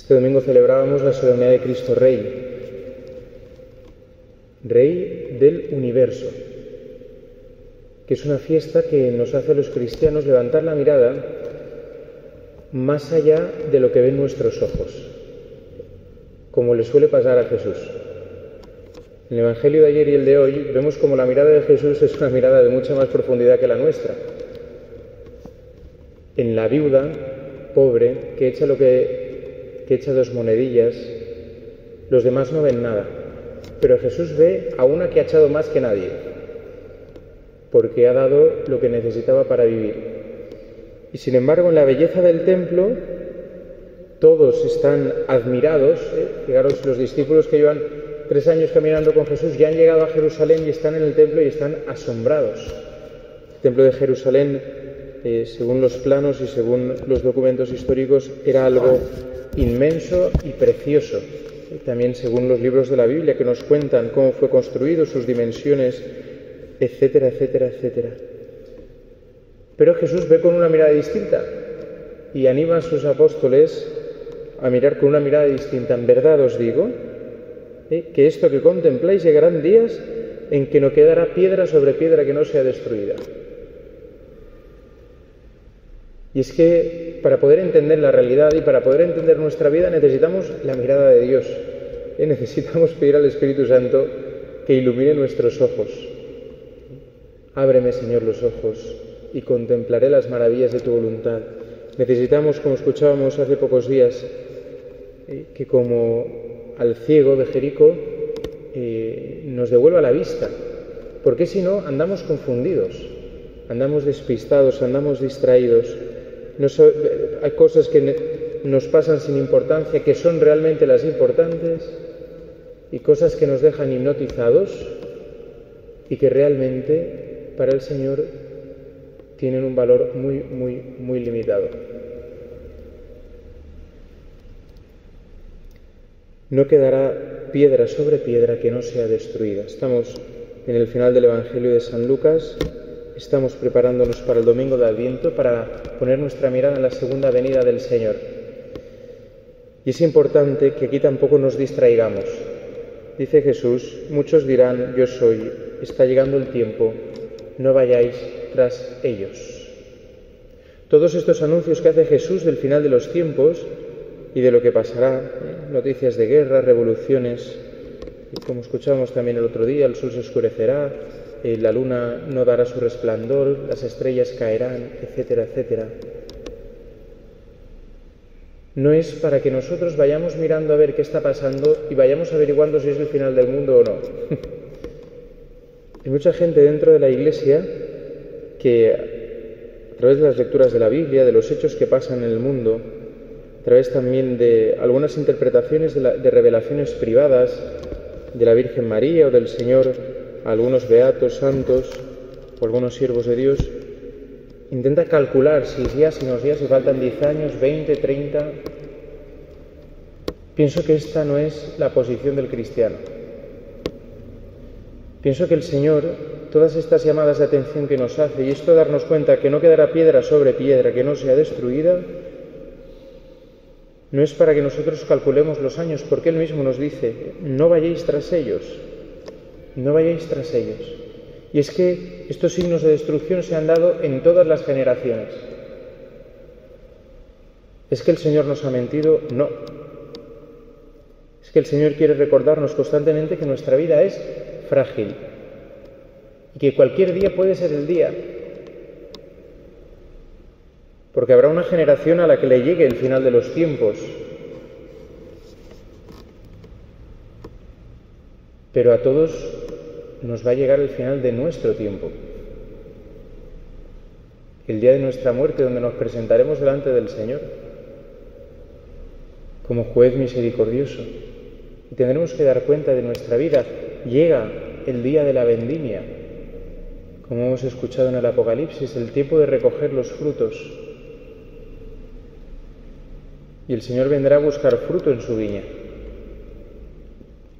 Este domingo celebrábamos la solemnidad de Cristo Rey, Rey del Universo, que es una fiesta que nos hace a los cristianos levantar la mirada más allá de lo que ven nuestros ojos, como le suele pasar a Jesús. En el Evangelio de ayer y el de hoy vemos como la mirada de Jesús es una mirada de mucha más profundidad que la nuestra. En la viuda pobre que echa echa dos monedillas, los demás no ven nada, pero Jesús ve a una que ha echado más que nadie, porque ha dado lo que necesitaba para vivir. Y sin embargo, en la belleza del templo, todos están admirados. Fijaros, los discípulos que llevan 3 años caminando con Jesús ya han llegado a Jerusalén y están en el templo y están asombrados. El templo de Jerusalén, según los planos y según los documentos históricos, era algo inmenso y precioso. También según los libros de la Biblia que nos cuentan cómo fue construido, sus dimensiones, etcétera, etcétera, etcétera. Pero Jesús ve con una mirada distinta y anima a sus apóstoles a mirar con una mirada distinta. En verdad os digo que esto que contempláis, llegarán días en que no quedará piedra sobre piedra que no sea destruida. Y es que para poder entender la realidad y para poder entender nuestra vida necesitamos la mirada de Dios. Necesitamos pedir al Espíritu Santo que ilumine nuestros ojos. Ábreme, Señor, los ojos y contemplaré las maravillas de tu voluntad. Necesitamos, como escuchábamos hace pocos días, que como al ciego de Jericó nos devuelva la vista, porque si no andamos confundidos, andamos despistados, andamos distraídos. Hay cosas que nos pasan sin importancia, que son realmente las importantes, y cosas que nos dejan hipnotizados y que realmente para el Señor tienen un valor muy, muy, muy limitado. No quedará piedra sobre piedra que no sea destruida. Estamos en el final del Evangelio de San Lucas. Estamos preparándonos para el domingo de Adviento, para poner nuestra mirada en la segunda venida del Señor. Y es importante que aquí tampoco nos distraigamos. Dice Jesús, muchos dirán, yo soy, está llegando el tiempo, no vayáis tras ellos. Todos estos anuncios que hace Jesús del final de los tiempos y de lo que pasará, noticias de guerra, revoluciones, como escuchábamos también el otro día, el sol se oscurecerá, la luna no dará su resplandor, las estrellas caerán, etcétera, etcétera. No es para que nosotros vayamos mirando a ver qué está pasando y vayamos averiguando si es el final del mundo o no. Hay mucha gente dentro de la Iglesia que, a través de las lecturas de la Biblia, de los hechos que pasan en el mundo, a través también de algunas interpretaciones de revelaciones privadas de la Virgen María o del Señor, algunos beatos, santos o algunos siervos de Dios, intenta calcular si nos días, si faltan 10 años, 20, 30. Pienso que esta no es la posición del cristiano. Pienso que el Señor, todas estas llamadas de atención que nos hace, y esto darnos cuenta que no quedará piedra sobre piedra que no sea destruida, no es para que nosotros calculemos los años, porque Él mismo nos dice, no vayáis tras ellos. No vayáis tras ellos. Y es que estos signos de destrucción se han dado en todas las generaciones. ¿Es que el Señor nos ha mentido? No. Es que el Señor quiere recordarnos constantemente que nuestra vida es frágil y que cualquier día puede ser el día. Porque habrá una generación a la que le llegue el final de los tiempos. Pero a todos nos va a llegar el final de nuestro tiempo, el día de nuestra muerte, donde nos presentaremos delante del Señor como juez misericordioso y tendremos que dar cuenta de nuestra vida. Llega el día de la vendimia, como hemos escuchado en el Apocalipsis, el tiempo de recoger los frutos, y el Señor vendrá a buscar fruto en su viña,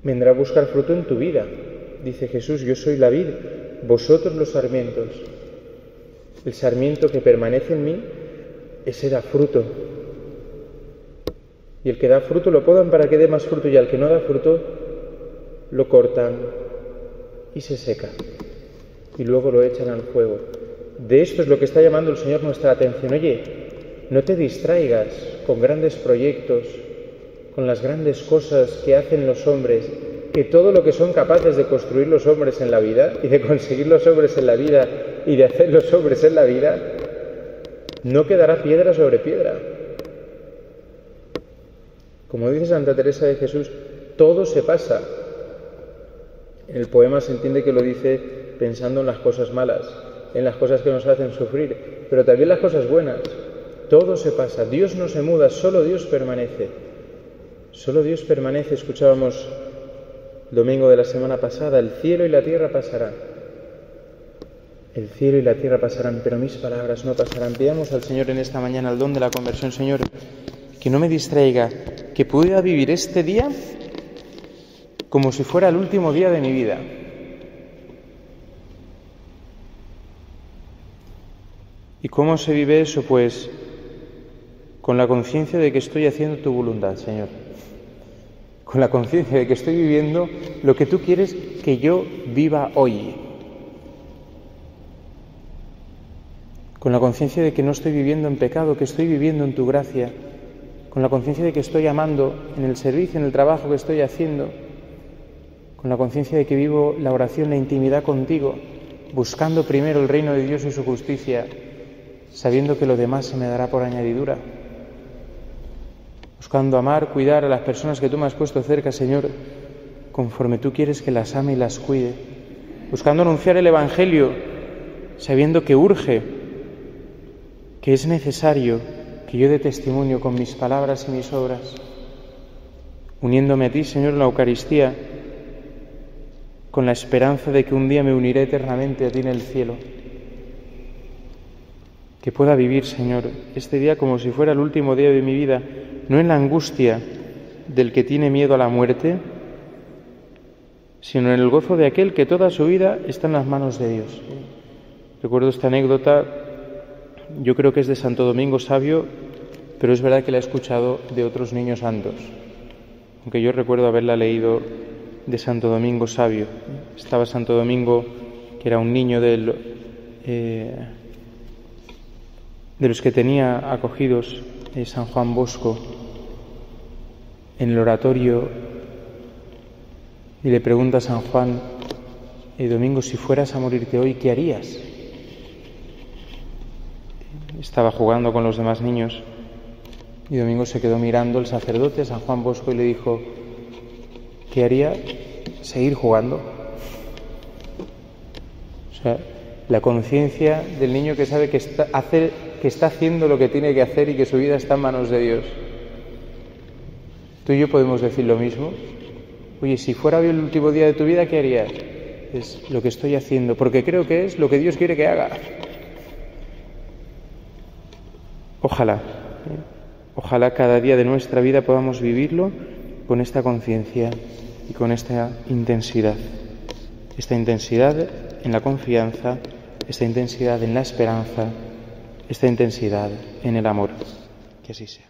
vendrá a buscar fruto en tu vida. Dice Jesús, yo soy la vid, vosotros los sarmientos. El sarmiento que permanece en mí, ese da fruto. Y el que da fruto lo podan para que dé más fruto, y al que no da fruto lo cortan y se seca. Y luego lo echan al fuego. De esto es lo que está llamando el Señor nuestra atención. Oye, no te distraigas con grandes proyectos, con las grandes cosas que hacen los hombres, que todo lo que son capaces de construir los hombres en la vida y de conseguir los hombres en la vida y de hacer los hombres en la vida, no quedará piedra sobre piedra. Como dice Santa Teresa de Jesús, todo se pasa. En el poema se entiende que lo dice pensando en las cosas malas, en las cosas que nos hacen sufrir, pero también las cosas buenas. Todo se pasa, Dios no se muda, solo Dios permanece. Solo Dios permanece, escuchábamos el domingo de la semana pasada, el cielo y la tierra pasarán. El cielo y la tierra pasarán, pero mis palabras no pasarán. Pidamos al Señor en esta mañana el don de la conversión. Señor, que no me distraiga, que pueda vivir este día como si fuera el último día de mi vida. ¿Y cómo se vive eso? Pues con la conciencia de que estoy haciendo tu voluntad, Señor. Con la conciencia de que estoy viviendo lo que tú quieres que yo viva hoy. Con la conciencia de que no estoy viviendo en pecado, que estoy viviendo en tu gracia. Con la conciencia de que estoy amando en el servicio, en el trabajo que estoy haciendo. Con la conciencia de que vivo la oración, la intimidad contigo, buscando primero el reino de Dios y su justicia, sabiendo que lo demás se me dará por añadidura. Buscando amar, cuidar a las personas que tú me has puesto cerca, Señor, conforme tú quieres que las ame y las cuide. Buscando anunciar el Evangelio, sabiendo que urge, que es necesario que yo dé testimonio con mis palabras y mis obras. Uniéndome a ti, Señor, en la Eucaristía, con la esperanza de que un día me uniré eternamente a ti en el cielo. Que pueda vivir, Señor, este día como si fuera el último día de mi vida, no en la angustia del que tiene miedo a la muerte, sino en el gozo de aquel que toda su vida está en las manos de Dios. Recuerdo esta anécdota, yo creo que es de Santo Domingo Sabio, pero es verdad que la he escuchado de otros niños santos, aunque yo recuerdo haberla leído de Santo Domingo Sabio. Estaba Santo Domingo, que era un niño de los que tenía acogidos San Juan Bosco, en el oratorio, y le pregunta a San Juan, Domingo, si fueras a morirte hoy, ¿qué harías? Estaba jugando con los demás niños y Domingo se quedó mirando al sacerdote, San Juan Bosco, y le dijo, ¿qué haría? Seguir jugando. O sea, la conciencia del niño que sabe que está haciendo lo que tiene que hacer y que su vida está en manos de Dios. Tú y yo podemos decir lo mismo. Oye, si fuera hoy el último día de tu vida, ¿qué harías? Es lo que estoy haciendo, porque creo que es lo que Dios quiere que haga. Ojalá, ojalá cada día de nuestra vida podamos vivirlo con esta conciencia y con esta intensidad en la confianza, esta intensidad en la esperanza, esta intensidad en el amor. Que así sea.